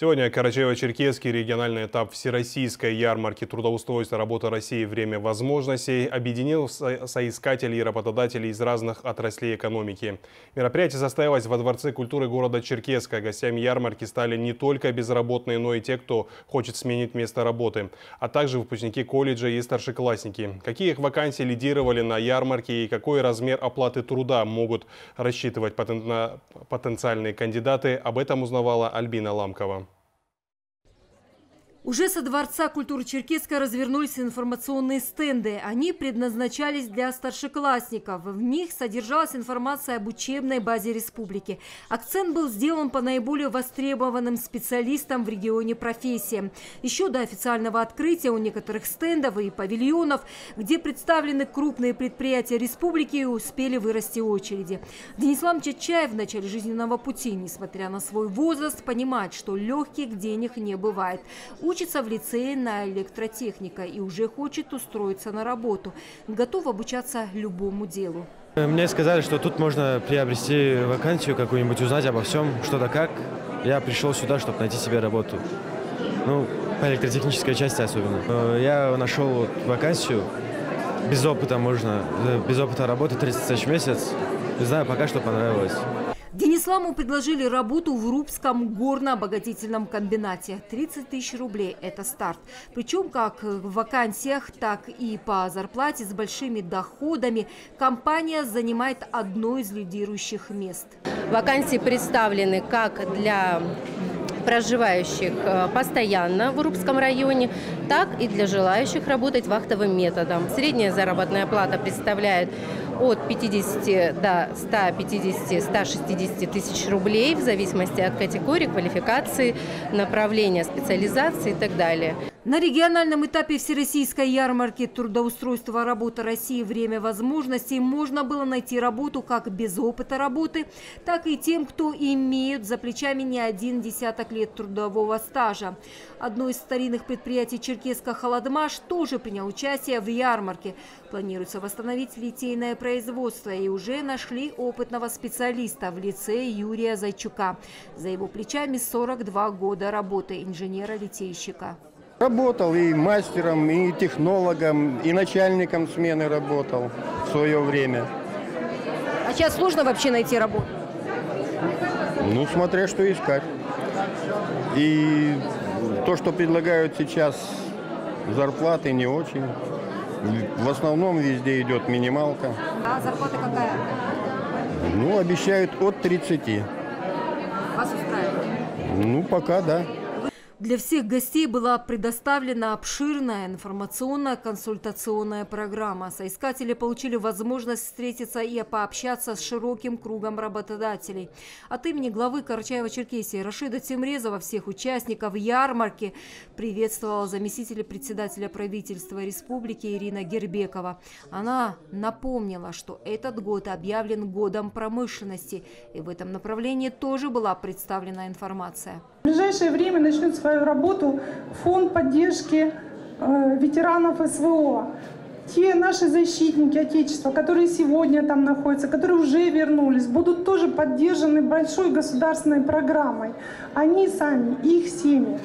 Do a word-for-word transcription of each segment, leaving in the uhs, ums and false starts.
Сегодня Карачаево-Черкесский региональный этап Всероссийской ярмарки «Трудоустройство. Работа России. Время возможностей» объединил со соискателей и работодателей из разных отраслей экономики. Мероприятие состоялось во Дворце культуры города Черкесска. Гостями ярмарки стали не только безработные, но и те, кто хочет сменить место работы, а также выпускники колледжа и старшеклассники. Какие их вакансии лидировали на ярмарке и какой размер оплаты труда могут рассчитывать потенциальные кандидаты, об этом узнавала Альбина Ламкова. Уже со Дворца культуры Черкесска развернулись информационные стенды. Они предназначались для старшеклассников. В них содержалась информация об учебной базе республики. Акцент был сделан по наиболее востребованным специалистам в регионе профессиям. Еще до официального открытия у некоторых стендов и павильонов, где представлены крупные предприятия республики, успели вырасти очереди. Денислав Чачаев в начале жизненного пути, несмотря на свой возраст, понимает, что легких денег не бывает. Учится в лицее на электротехника и уже хочет устроиться на работу. Готов обучаться любому делу. Мне сказали, что тут можно приобрести вакансию какую-нибудь, узнать обо всем, что да как. Я пришел сюда, чтобы найти себе работу. Ну, по электротехнической части особенно. Я нашел вот вакансию. Без опыта можно. Без опыта работы тридцать тысяч в месяц. Не знаю, пока что понравилось. Денисламу предложили работу в Рубском горно-обогатительном комбинате. тридцать тысяч рублей – это старт. Причем как в вакансиях, так и по зарплате с большими доходами компания занимает одно из лидирующих мест. Вакансии представлены как для проживающих постоянно в Рубском районе, так и для желающих работать вахтовым методом. Средняя заработная плата представляет от пятидесяти до ста пятидесяти — ста шестидесяти тысяч рублей, в зависимости от категории, квалификации, направления, специализации и так далее. На региональном этапе Всероссийской ярмарки «Трудоустройство. Работа России. Время возможностей» можно было найти работу как без опыта работы, так и тем, кто имеет за плечами не один десяток лет трудового стажа. Одно из старинных предприятий «Черкесска Холодмаш» тоже принял участие в ярмарке. Планируется восстановить литейное производство, и уже нашли опытного специалиста в лице Юрия Зайчука. За его плечами сорок два года работы инженера-литейщика. Работал и мастером, и технологом, и начальником смены работал в свое время. А сейчас сложно вообще найти работу? Ну, смотря что искать. И то, что предлагают сейчас, зарплаты не очень. В основном везде идет минималка. А зарплата какая? Ну, обещают от тридцати. Вас устраивает? Ну, пока да. Для всех гостей была предоставлена обширная информационная консультационная программа. Соискатели получили возможность встретиться и пообщаться с широким кругом работодателей. От имени главы Карачаево-Черкесии Рашида Тимрезова всех участников ярмарки приветствовала заместитель председателя правительства республики Ирина Гербекова. Она напомнила, что этот год объявлен годом промышленности, и в этом направлении тоже была представлена информация. В ближайшее время начнет свою работу фонд поддержки э, ветеранов СВО. Те наши защитники Отечества, которые сегодня там находятся, которые уже вернулись, будут тоже поддержаны большой государственной программой. Они сами, их семьи.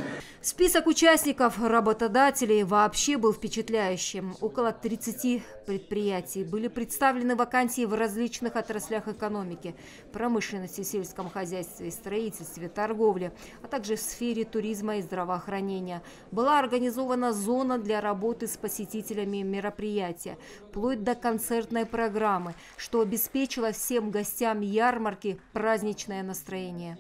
Список участников, работодателей вообще был впечатляющим. Около тридцати предприятий были представлены вакансии в различных отраслях экономики: промышленности, сельском хозяйстве, строительстве, торговле, а также в сфере туризма и здравоохранения. Была организована зона для работы с посетителями мероприятия, вплоть до концертной программы, что обеспечило всем гостям ярмарки праздничное настроение.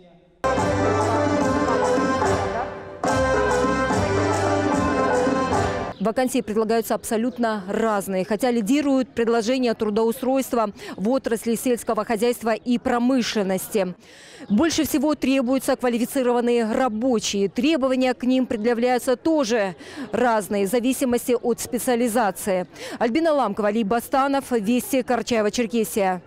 Вакансии предлагаются абсолютно разные, хотя лидируют предложения трудоустройства в отрасли сельского хозяйства и промышленности. Больше всего требуются квалифицированные рабочие. Требования к ним предъявляются тоже разные, в зависимости от специализации. Альбина Ламкова, Алий Бастанов, Вести Корчаева, Черкесия.